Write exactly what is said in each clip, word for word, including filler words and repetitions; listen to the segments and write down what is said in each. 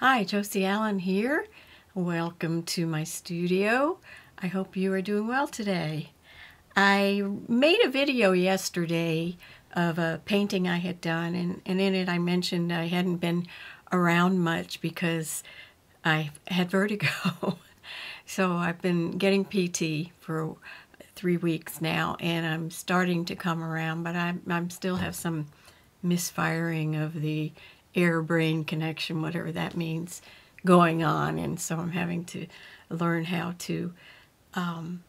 Hi, Josie Allen here. Welcome to my studio. I hope you are doing well today. I made a video yesterday of a painting I had done, and, and in it I mentioned I hadn't been around much because I had vertigo. So I've been getting P T for three weeks now, and I'm starting to come around, but I I'm still have some misfiring of the air-brain connection, whatever that means, going on, and so I'm having to learn how to um,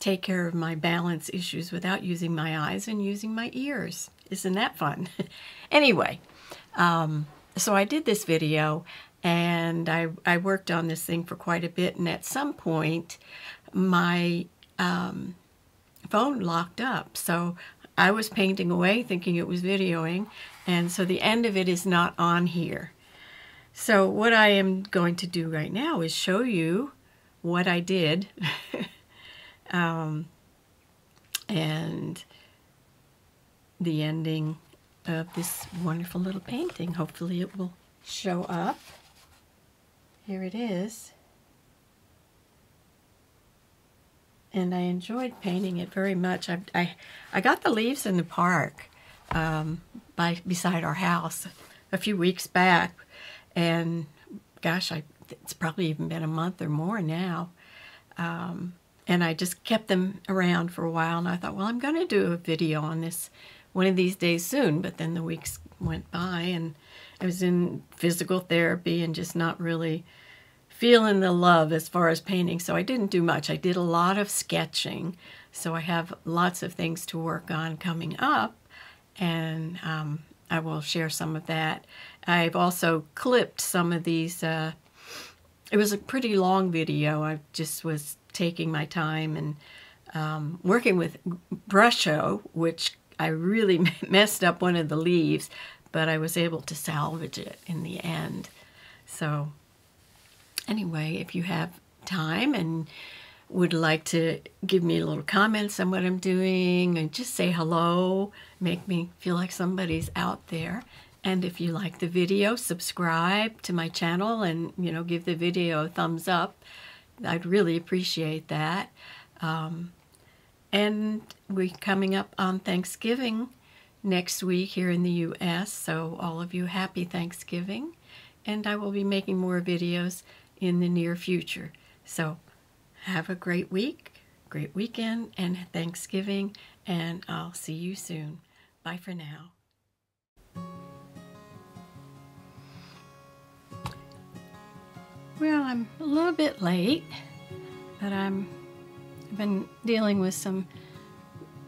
take care of my balance issues without using my eyes and using my ears. Isn't that fun? Anyway, um, so I did this video, and I, I worked on this thing for quite a bit, and at some point my um, phone locked up, so I was painting away thinking it was videoing, and so the end of it is not on here. So what I am going to do right now is show you what I did um, and the ending of this wonderful little painting. Hopefully it will show up. Here it is. And I enjoyed painting it very much. I, I, I got the leaves in the park um, by beside our house a few weeks back, and gosh, I, it's probably even been a month or more now. Um, and I just kept them around for a while, and I thought, well, I'm going to do a video on this one of these days soon. But then the weeks went by, and I was in physical therapy and just not really feeling the love as far as painting, so I didn't do much. I did a lot of sketching, so I have lots of things to work on coming up, and um, I will share some of that. I've also clipped some of these. Uh, it was a pretty long video. I just was taking my time and um, working with Brusho, which I really messed up one of the leaves, but I was able to salvage it in the end. So anyway, if you have time and would like to give me a little comments on what I'm doing and just say hello, make me feel like somebody's out there. And if you like the video, subscribe to my channel and, you know, give the video a thumbs up. I'd really appreciate that. Um, and we're coming up on Thanksgiving next week here in the U S, so all of you, happy Thanksgiving. And I will be making more videos in the near future. So have a great week, great weekend, and Thanksgiving, and I'll see you soon. Bye for now. Well, I'm a little bit late, but I'm, I've been dealing with some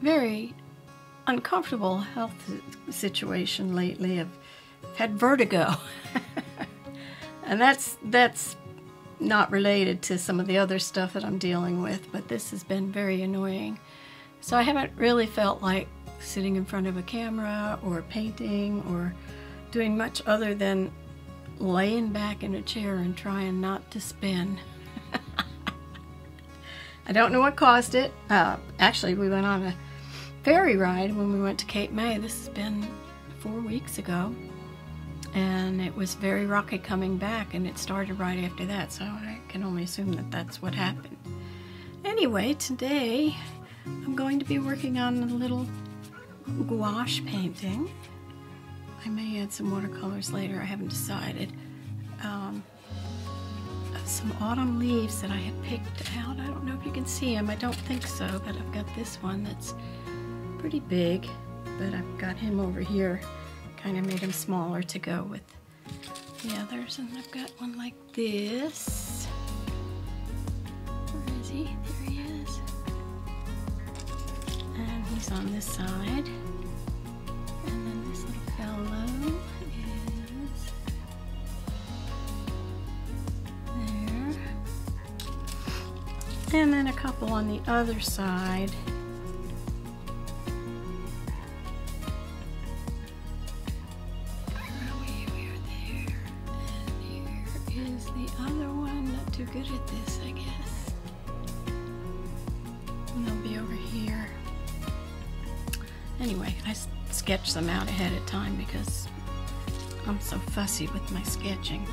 very uncomfortable health situation lately. I've had vertigo. And that's that's not related to some of the other stuff that I'm dealing with, but this has been very annoying. So I haven't really felt like sitting in front of a camera or painting or doing much other than laying back in a chair and trying not to spin. I don't know what caused it. Uh, actually, we went on a ferry ride when we went to Cape May. This has been four weeks ago. And it was very rocky coming back, and it started right after that, so I can only assume that that's what happened. Anyway, today I'm going to be working on a little gouache painting. I may add some watercolors later, I haven't decided. Um, some autumn leaves that I had picked out. I don't know if you can see them, I don't think so, but I've got this one that's pretty big, but I've got him over here. Kind of made them smaller to go with the others, and I've got one like this. Where is he? There he is. And he's on this side. And then this little fellow is there. And then a couple on the other side. Good at this, I guess. And they'll be over here. Anyway, I sketch them out ahead of time because I'm so fussy with my sketching.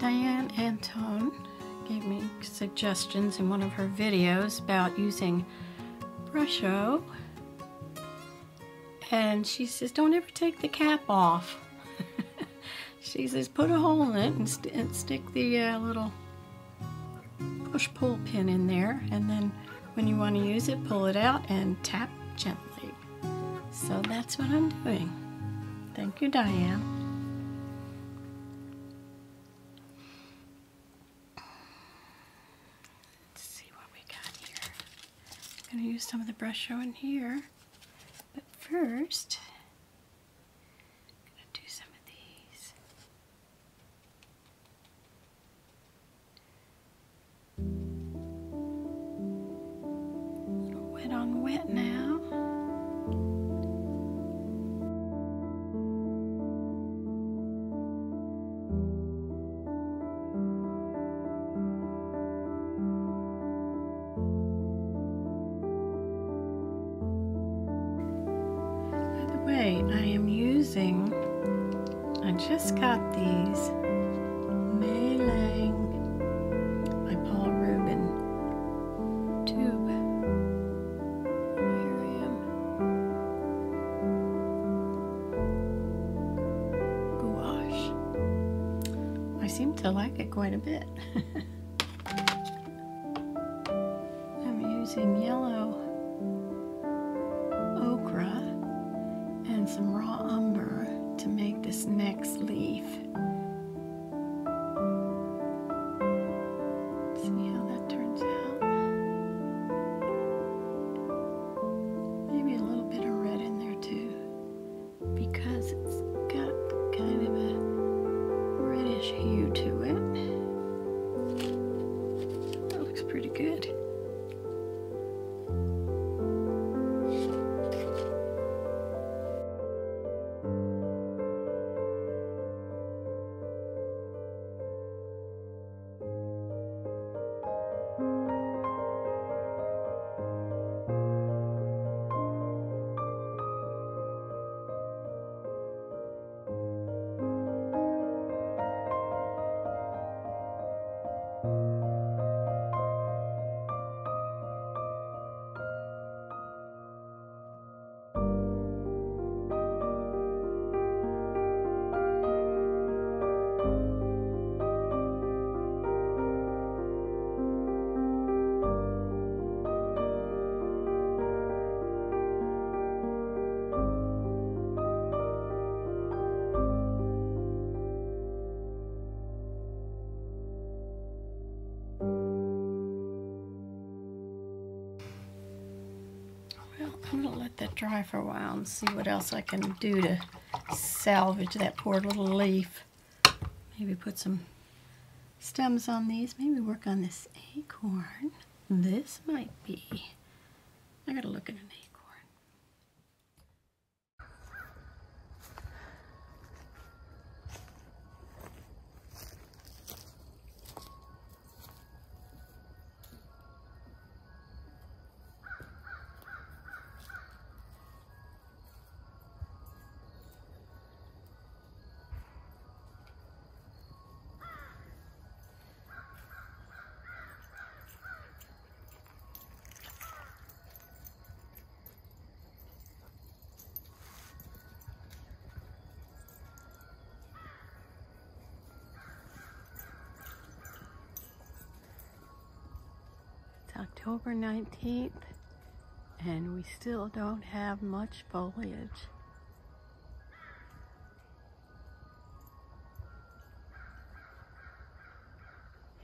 Diane Antone gave me suggestions in one of her videos about using Brusho, and she says don't ever take the cap off. She says put a hole in it and, st and stick the uh, little push-pull pin in there, and then when you want to use it, pull it out and tap gently. So that's what I'm doing. Thank you, Diane. Let's see what we got here. I'm going to use some of the Brusho in here, but first I'm going to do some of these. A little wet on wet now. I am using, I just got these Mei Liang by Paul Rubens tube. Here I am. Gouache. I seem to like it quite a bit. I'm using yellow okra and some raw umber to make this next leaf. See how that turns out. Maybe a little bit of red in there too, because it's got kind of a reddish hue to it. That looks pretty good. I'm going to let that dry for a while and see what else I can do to salvage that poor little leaf. Maybe put some stems on these. Maybe work on this acorn. This might be. I got to look at an acorn. October nineteenth, and we still don't have much foliage.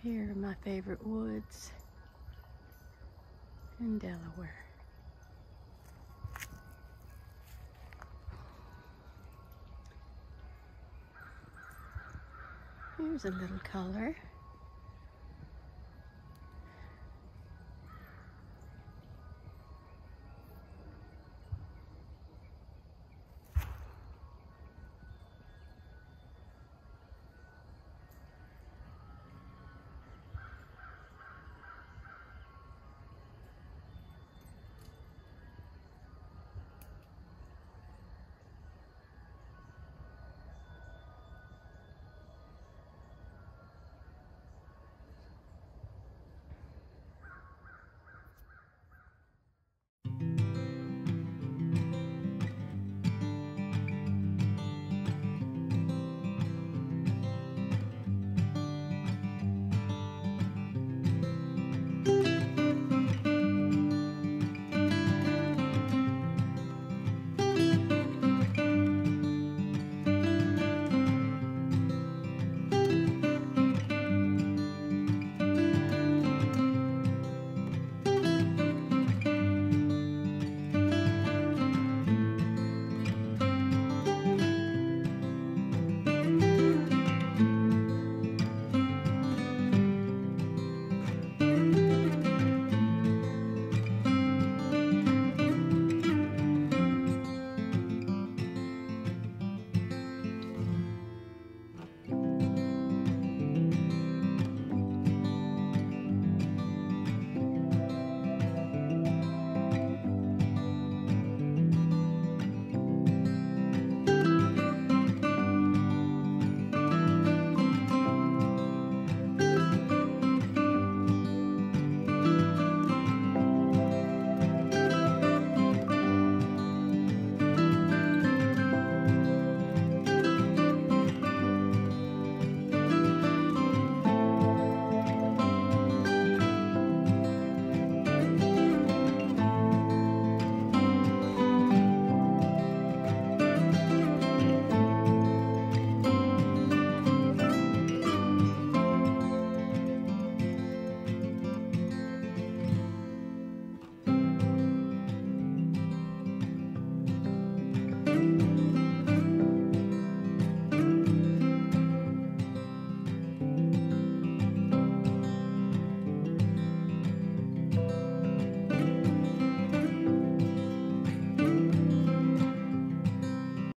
Here are my favorite woods in Delaware. Here's a little color.